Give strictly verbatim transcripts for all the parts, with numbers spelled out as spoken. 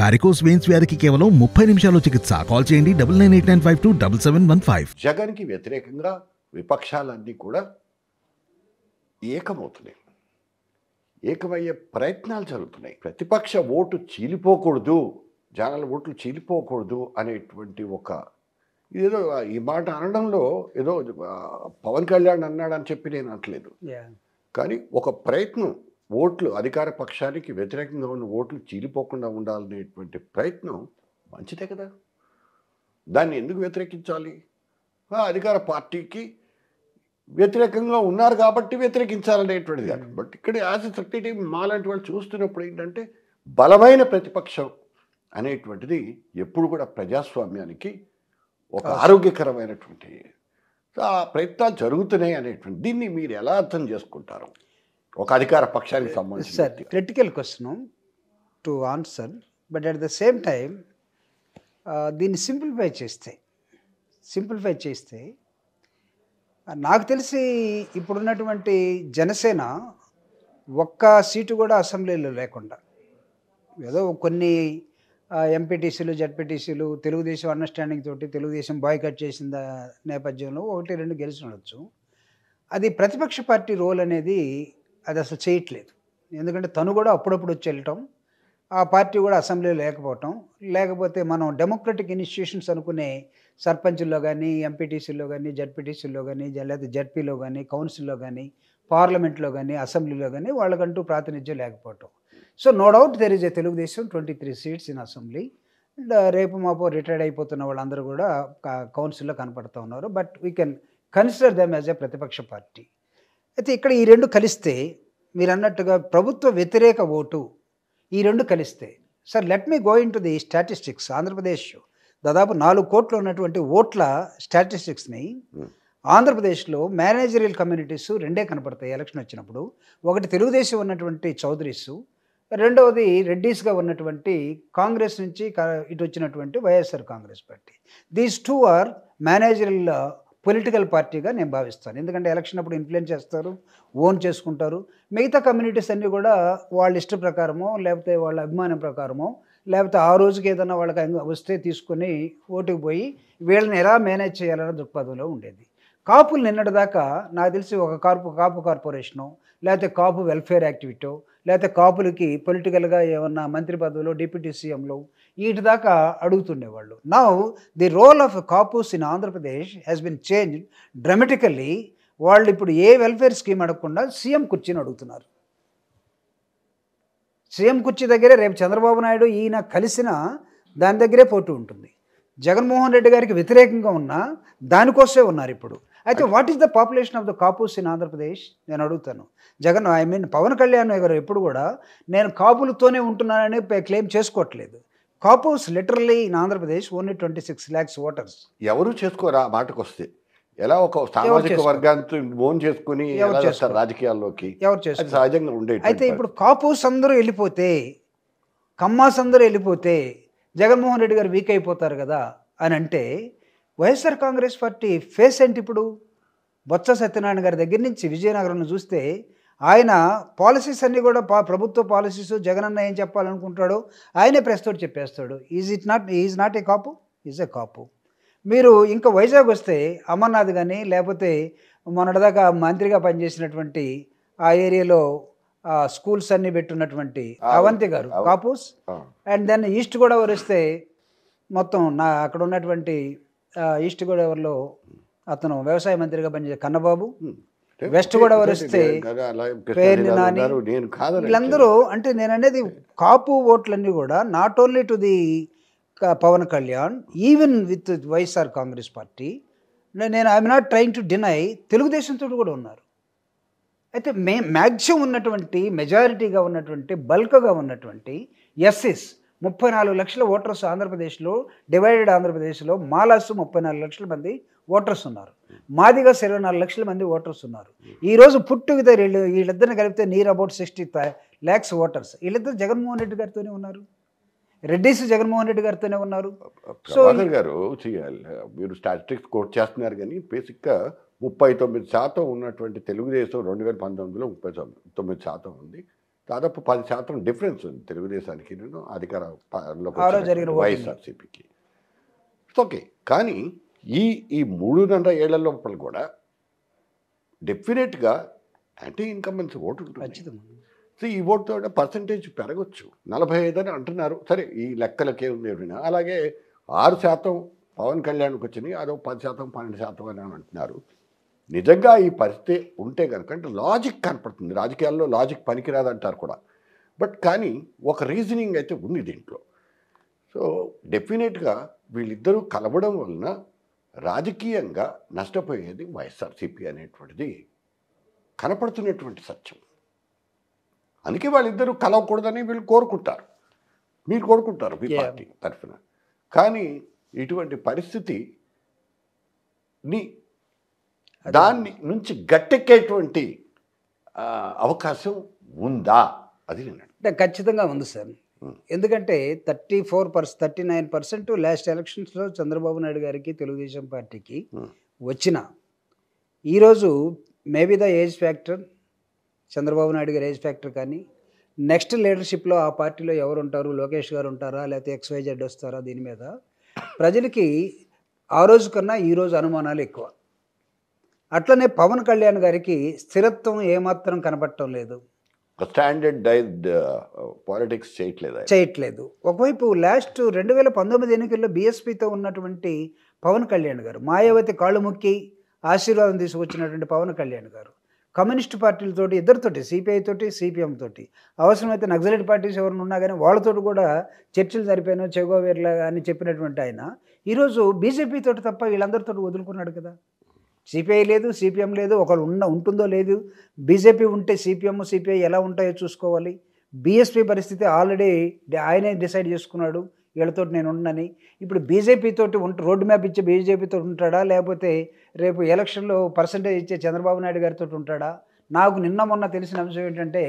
Varicose veins వ్యాధికి కేవలం ముప్పై నిమిషాల్లో చికిత్స. కాల్ చేయండి double nine eight nine five two double seven one five. Jagan కి వ్యతిరేకంగా విపక్షాలన్నీ కూడా ఏకమవుతున్నాయి, ఏకమయ్యే ప్రయత్నాలు జరుగుతున్నాయి. ప్రతిపక్ష ఓటు చీలిపోకూడదు, జనాల ఓట్లు చీలిపోకూడదు అనేటువంటి ఒక ఇదేదో ఈ మాట అనడంలో ఏదో పవన్ కళ్యాణ్ అన్నాడని చెప్పి నేను అనట్లేదు, కానీ ఒక ప్రయత్నం ఓట్లు అధికార పక్షానికి వ్యతిరేకంగా ఉన్న ఓట్లు చీలిపోకుండా ఉండాలనేటువంటి ప్రయత్నం మంచిదే కదా. దాన్ని ఎందుకు వ్యతిరేకించాలి? అధికార పార్టీకి వ్యతిరేకంగా ఉన్నారు కాబట్టి వ్యతిరేకించాలనేటువంటిది కాదు. బట్ ఇక్కడ యాజ్ ఎ సెక్రటరీ మాలాంటి వాళ్ళు చూస్తున్నప్పుడు ఏంటంటే బలమైన ప్రతిపక్షం అనేటువంటిది ఎప్పుడు కూడా ప్రజాస్వామ్యానికి ఒక ఆరోగ్యకరమైనటువంటి ప్రయత్నాలు జరుగుతున్నాయి అనేటువంటి దీన్ని మీరు ఎలా అర్థం చేసుకుంటారు ఒక అధికార పక్షానికి సంబంధించి? Sir critical question to answer, but at the same time దీన్ని సింప్లిఫై చేస్తే సింప్లిఫై చేస్తే నాకు తెలిసి ఇప్పుడున్నటువంటి జనసేన ఒక్క సీటు కూడా అసెంబ్లీలో లేకుండా ఏదో కొన్ని ఎంపీటీసీలు జెడ్పీటీసీలు తెలుగుదేశం అండర్స్టాండింగ్ తోటి తెలుగుదేశం బాయ్కట్ చేసిన నేపథ్యంలో ఒకటి రెండు గెలిచి ఉండొచ్చు. అది ప్రతిపక్ష పార్టీ రోల్ అనేది అది అసలు చేయట్లేదు, ఎందుకంటే తను కూడా అప్పుడప్పుడు వచ్చి వెళ్ళటం, ఆ పార్టీ కూడా అసెంబ్లీలో లేకపోవటం, లేకపోతే మనం డెమోక్రటిక్ ఇన్స్టిట్యూషన్స్ అనుకునే సర్పంచుల్లో కానీ ఎంపీటీసీల్లో కానీ జెడ్పీటీసీల్లో కానీ లేదా జెడ్పీలో కానీ కౌన్సిల్లో కానీ పార్లమెంట్లో కానీ అసెంబ్లీలో కానీ వాళ్ళకంటూ ప్రాతినిధ్యం లేకపోవటం. So no doubt there is a Telugu Desam twenty three seats in assembly. And రేపు మాపో రిటైర్డ్ అయిపోతున్న వాళ్ళందరూ కూడా కౌన్సిల్లో కనపడుతూ ఉన్నారు, but we can consider them as a ప్రతిపక్ష పార్టీ. అయితే ఇక్కడ ఈ రెండు కలిస్తే మీరు అన్నట్టుగా ప్రభుత్వ వ్యతిరేక ఓటు ఈ రెండు కలిస్తే sir let me go in to the statistics. Andhra Pradesh దాదాపు నాలుగు కోట్లు ఉన్నటువంటి ఓట్ల స్టాటిస్టిక్స్ని ఆంధ్రప్రదేశ్లో మేనేజరియల్ కమ్యూనిటీస్ రెండే కనపడతాయి ఎలక్షన్ వచ్చినప్పుడు. ఒకటి తెలుగుదేశం ఉన్నటువంటి చౌదరీసు, రెండవది రెడ్డీస్గా ఉన్నటువంటి కాంగ్రెస్ నుంచి ఇటు వచ్చినటువంటి YSR Congress party. These two are managerial political పార్టీగా నేను భావిస్తాను, ఎందుకంటే ఎలక్షన్ అప్పుడు ఇన్ఫ్లుయెన్స్ చేస్తారు, ఓన్ చేసుకుంటారు. మిగతా కమ్యూనిటీస్ అన్నీ కూడా వాళ్ళ ఇష్ట ప్రకారమో లేకపోతే వాళ్ళ అభిమానం ప్రకారమో లేకపోతే ఆ రోజుకి ఏదైనా వాళ్ళకి వస్తే తీసుకొని ఓటుకు పోయి వీళ్ళని ఎలా మేనేజ్ చేయాలన్న దృక్పథంలో ఉండేది. కాపులు నిన్నటిదాకా నాకు తెలిసి ఒక కార్పు కాపు కార్పొరేషను లేకపోతే కాపు వెల్ఫేర్ యాక్టివిటీ లేకపోతే కాపులకి పొలిటికల్గా ఏమన్నా మంత్రి పదవులు డిప్యూటీ సీఎంలు వీటి దాకా అడుగుతుండేవాళ్ళు. Now the role of Kapus in Andhra Pradesh has been changed dramatically. వాళ్ళు ఇప్పుడు ఏ వెల్ఫేర్ స్కీమ్ అడగకుండా సీఎం కుర్చీని అడుగుతున్నారు. సీఎం కుర్చీ దగ్గరే రేపు చంద్రబాబు నాయుడు ఈయన కలిసిన దాని దగ్గరే పోటీ ఉంటుంది. జగన్మోహన్ రెడ్డి గారికి వ్యతిరేకంగా ఉన్నా దానికోసమే ఉన్నారు ఇప్పుడు. అయితే what is the population of the Kapus in Andhra Pradesh నేను అడుగుతాను. జగన్ ఐ మీన్ పవన్ కళ్యాణ్ గారు ఎప్పుడు కూడా నేను కాపులతోనే ఉంటున్నానని క్లెయిమ్ చేసుకోవట్లేదు. Kapus literally in Andhra Pradesh only twenty six lakhs voters. ఎవరు చేసుకోరా మాటకు వస్తే ఎలా ఒక సామాజిక వర్గాన్ని ఓన్ చేసుకుని రాజకీయాల్లోకి ఎవరు చేస్తారు సహజంగా ఉండేది. అయితే ఇప్పుడు కాపుస్ అందరూ వెళ్ళిపోతే కమ్మాస్ అందరూ వెళ్ళిపోతే జగన్మోహన్ రెడ్డి గారు వీక్ అయిపోతారు కదా అని అంటే వైఎస్ఆర్ కాంగ్రెస్ పార్టీ ఫేస్ ఏంటి ఇప్పుడు? బొత్స సత్యనారాయణ గారి దగ్గర నుంచి విజయనగరంను చూస్తే ఆయన పాలసీస్ అన్నీ కూడా పా ప్రభుత్వ పాలసీస్ జగన్ అన్న ఏం చెప్పాలనుకుంటాడో ఆయనే ప్రెస్తోడు చెప్పేస్తాడు. Is it not is not a Kapu, is a Kapu. మీరు ఇంకా వైజాగ్ వస్తే అమర్నాథ్ కానీ లేకపోతే మొన్నటిదాకా మంత్రిగా పనిచేసినటువంటి ఆ ఏరియాలో స్కూల్స్ అన్నీ పెట్టున్నటువంటి అవంతి గారు Kapus. And then East Godavari వస్తే మొత్తం నా అక్కడ ఉన్నటువంటి ఈస్ట్ గోదావరిలో అతను వ్యవసాయ మంత్రిగా పనిచేసే కన్నబాబు. వెస్ట్ గోదావరి వస్తే పేర్ని నాని. వీళ్ళందరూ అంటే నేను అనేది కాపు ఓట్లన్నీ కూడా not only to the Pawan Kalyan even with YSR Congress party. నేను I'm not trying to deny తెలుగుదేశంతో కూడా ఉన్నారు. అయితే మే మ్యాక్సిమం ఉన్నటువంటి మెజారిటీగా ఉన్నటువంటి బల్క్గా ఉన్నటువంటి ఎస్సీస్ ముప్పై నాలుగు లక్షల ఓటర్స్ ఆంధ్రప్రదేశ్లో డివైడెడ్ ఆంధ్రప్రదేశ్లో మాలాసు ముప్పై నాలుగు లక్షల మంది ఓటర్స్ ఉన్నారు, మాదిగా ఇరవై నాలుగు లక్షల మంది ఓటర్స్ ఉన్నారు. ఈరోజు పుట్టుకతో వీళ్ళు వీళ్ళిద్దరిని కలిపితే near about sixty lakhs voters. వీళ్ళిద్దరు జగన్మోహన్ రెడ్డి గారితోనే ఉన్నారు, రెడ్డిస్ జగన్మోహన్ రెడ్డి గారితోనే ఉన్నారు. సో గారు మీరు స్టాటిస్టిక్స్ కోట్ చేస్తున్నారు కానీ బేసిక్గా ముప్పై తొమ్మిది శాతం ఉన్నటువంటి తెలుగుదేశం రెండు వేల పంతొమ్మిదిలో ముప్పై తొమ్మిది శాతం ఉంది, దాదాపు పది శాతం డిఫరెన్స్ ఉంది తెలుగుదేశానికి అధికార వైఎస్ఆర్సీపీకి. It's okay. కానీ ఈ ఈ మూడున్నర ఏళ్ల లోపల కూడా డెఫినెట్గా యాంటీ ఇన్కంబెన్స్ ఓటు ఉంటుంది. సో ఈ ఓటుతో పర్సంటేజ్ పెరగచ్చు. నలభై ఐదు అని అంటున్నారు, సరే ఈ లెక్కలకే ఉంది ఎవరైనా. అలాగే ఆరు శాతం పవన్ కళ్యాణ్కి వచ్చినాయి, అదో పది శాతం పన్నెండు శాతం అని అంటున్నారు. నిజంగా ఈ పరిస్థితి ఉంటే కనుక అంటే లాజిక్ కనపడుతుంది. రాజకీయాల్లో లాజిక్ పనికిరాదంటారు కూడా, బట్ కానీ ఒక రీజనింగ్ అయితే ఉంది దీంట్లో. సో డెఫినెట్గా వీళ్ళిద్దరూ కలవడం వలన రాజకీయంగా నష్టపోయేది వైఎస్ఆర్సీపీ అనేటువంటిది కనపడుతున్నటువంటి సత్యం. అందుకే వాళ్ళిద్దరూ కలవకూడదని వీళ్ళు కోరుకుంటారు, మీరు కోరుకుంటారు మీ పార్టీ తరఫున. కానీ ఇటువంటి పరిస్థితిని దాన్ని నుంచి గట్టెక్కేటువంటి అవకాశం ఉందా అది నేను ఖచ్చితంగా ఉంది సార్. ఎందుకంటే thirty four percent thirty nine percent last ఎలక్షన్స్లో చంద్రబాబు నాయుడు గారికి తెలుగుదేశం పార్టీకి వచ్చిన ఈరోజు maybe the age factor, Chandrababu Naidu గారి ఏజ్ ఫ్యాక్టర్. కానీ నెక్స్ట్ లీడర్షిప్లో ఆ పార్టీలో ఎవరు ఉంటారు, లోకేష్ గారు ఉంటారా లేకపోతే ఎక్స్వైజెడ్ వస్తారా, దీని మీద ప్రజలకి ఆ రోజు కన్నా ఈరోజు అనుమానాలు ఎక్కువ. అట్లనే పవన్ కళ్యాణ్ గారికి స్థిరత్వం ఏమాత్రం కనపడటం లేదు, స్టాండర్డైజ్డ్ పాలిటిక్స్ చేయట్లేదు చేయట్లేదు ఒకవైపు లాస్ట్ రెండు వేల పంతొమ్మిది ఎన్నికల్లో బీఎస్పీతో ఉన్నటువంటి పవన్ కళ్యాణ్ గారు, మాయావతి కాళ్ళు మొక్కి ఆశీర్వాదం తీసుకొచ్చినటువంటి పవన్ కళ్యాణ్ గారు కమ్యూనిస్ట్ పార్టీలతోటి ఇద్దరితోటి, సిపిఐ తోటి సిపిఎం తోటి, అవసరమైతే నక్సలైట్ పార్టీస్ ఎవరైనా ఉన్నా కానీ వాళ్ళతో కూడా చర్చలు జరిపాను చెగోవేర్లా అని చెప్పినటువంటి ఆయన ఈరోజు బీజేపీ తోటి తప్ప వీళ్ళందరితో వదులుకున్నాడు కదా. సిపిఐ లేదు, సిపిఎం లేదు, ఒకళ్ళు ఉన్న ఉంటుందో లేదు. బీజేపీ ఉంటే సిపిఎం సిపిఐ ఎలా ఉంటాయో చూసుకోవాలి. బీఎస్పీ పరిస్థితి ఆల్రెడీ ఆయనే డిసైడ్ చేసుకున్నాడు వీళ్ళతో నేను ఉండనని. ఇప్పుడు బీజేపీతో ఉంట రోడ్డు మ్యాప్ ఇచ్చే బీజేపీతో ఉంటాడా లేకపోతే రేపు ఎలక్షన్లో పర్సంటేజ్ ఇచ్చే చంద్రబాబు నాయుడు గారితో ఉంటాడా? నాకు నిన్న మొన్న తెలిసిన అంశం ఏంటంటే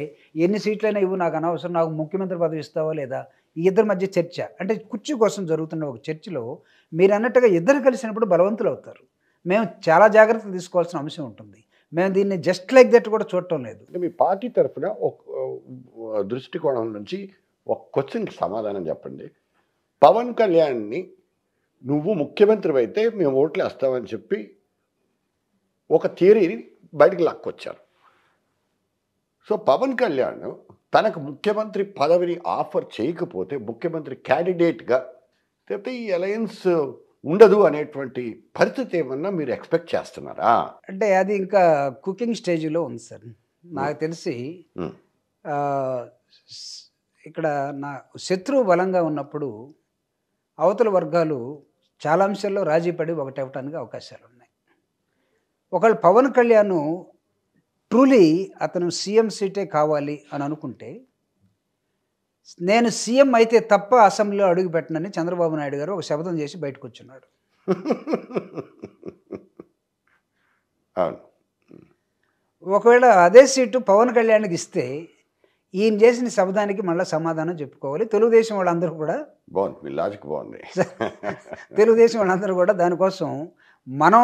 ఎన్ని సీట్లైనా ఇవ్వు, నాకు అనవసరం, నాకు ముఖ్యమంత్రి పదవి ఇస్తావా లేదా. ఈ ఇద్దరి మధ్య చర్చ అంటే కుర్చీ కోసం జరుగుతున్న ఒక చర్చలో మీరు అన్నట్టుగా ఇద్దరు కలిసినప్పుడు బలవంతులు అవుతారు. మేము చాలా జాగ్రత్తలు తీసుకోవాల్సిన అంశం ఉంటుంది. మేము దీన్ని జస్ట్ లైక్ దట్ కూడా చూడటం లేదు. మీ పార్టీ తరఫున ఒక దృష్టికోణం నుంచి ఒక క్వశ్చన్కి సమాధానం చెప్పండి. పవన్ కళ్యాణ్ని నువ్వు ముఖ్యమంత్రి అయితే మేము ఓట్లు వేస్తామని చెప్పి ఒక థియరీని బయటకు లాక్కొచ్చారు. సో పవన్ కళ్యాణ్ తనకు ముఖ్యమంత్రి పదవిని ఆఫర్ చేయకపోతే ముఖ్యమంత్రి క్యాండిడేట్గా లేకపోతే ఈ అలయన్స్ ఉండదు అనేటువంటి పరిస్థితి ఏమన్నా మీరు ఎక్స్పెక్ట్ చేస్తున్నారా అంటే అది ఇంకా కుకింగ్ స్టేజ్లో ఉంది సార్. నాకు తెలిసి ఇక్కడ నా శత్రువు బలంగా ఉన్నప్పుడు అవతల వర్గాలు చాలా అంశాల్లో రాజీ పడి ఒకటవటానికి అవకాశాలు ఉన్నాయి. ఒకవేళ పవన్ కళ్యాణ్ ట్రూలీ అతను సీఎం సీటే కావాలి అని అనుకుంటే నేను సీఎం అయితే తప్ప అసెంబ్లీలో అడుగుపెట్టనని చంద్రబాబు నాయుడు గారు ఒక శపథం చేసి బయటకు వచ్చున్నాడు. ఒకవేళ అదే సీటు పవన్ కళ్యాణ్కి ఇస్తే ఈయన చేసిన శబ్దానికి మళ్ళీ సమాధానం చెప్పుకోవాలి. తెలుగుదేశం వాళ్ళందరూ కూడా బాగుంది, లాజిక్ బాగుంది. తెలుగుదేశం వాళ్ళందరూ కూడా దానికోసం మనం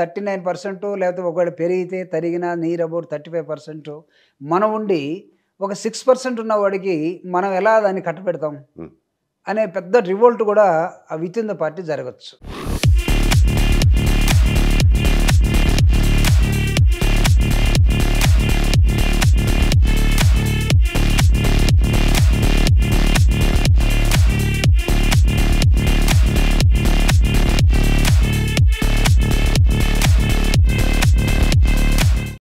థర్టీ నైన్ పర్సెంట్ లేకపోతే ఒకవేళ పెరిగితే తరిగిన near about thirty five percent మనం ఉండి ఒక సిక్స్ పర్సెంట్ ఉన్నవాడికి మనం ఎలా దాన్ని కట్టపెడతాం అనే పెద్ద రివోల్ట్ కూడా విత్ ఇన్ ద పార్టీ జరగచ్చు.